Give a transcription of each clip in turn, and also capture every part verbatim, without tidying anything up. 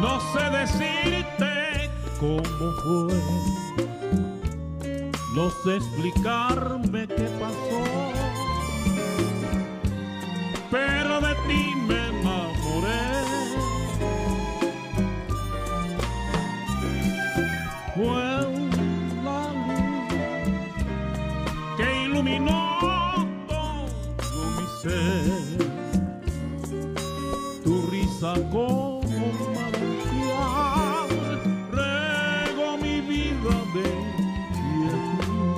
No sé decirte cómo fue, no sé explicarme qué pasó, pero de ti me enamoré. Fue la luz que iluminó todo mi ser, tu risa como un manantial regó mi vida de quietud.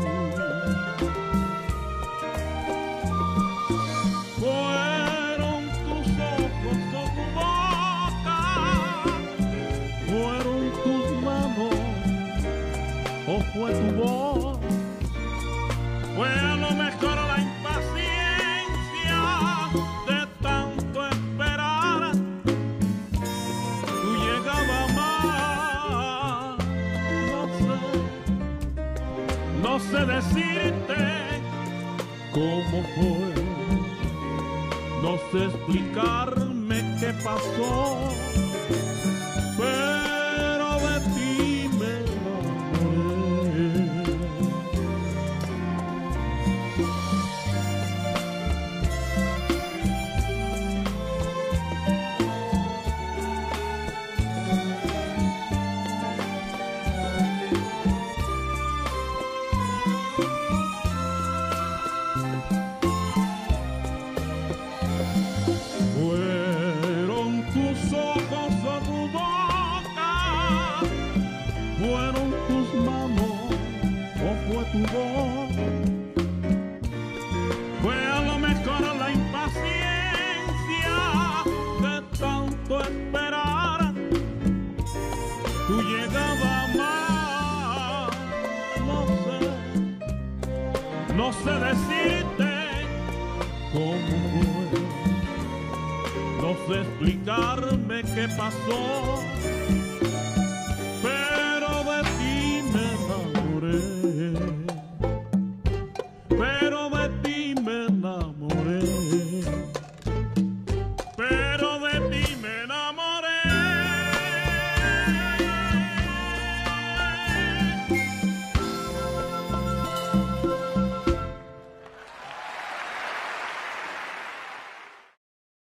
Fueron tus ojos o tu boca, fueron tus manos o fue tu voz, fue a lo mejor la impaciencia de tanto esperar. No sé decirte cómo fue, no sé explicarme qué pasó, pero de ti me enamoré. Tus ojos o tu boca, fueron tus manos o fue tu voz, fue a lo mejor la impaciencia de tanto esperar. Tú llegabas más, no sé, no sé decirte cómo fue, no sé explicarme qué pasó.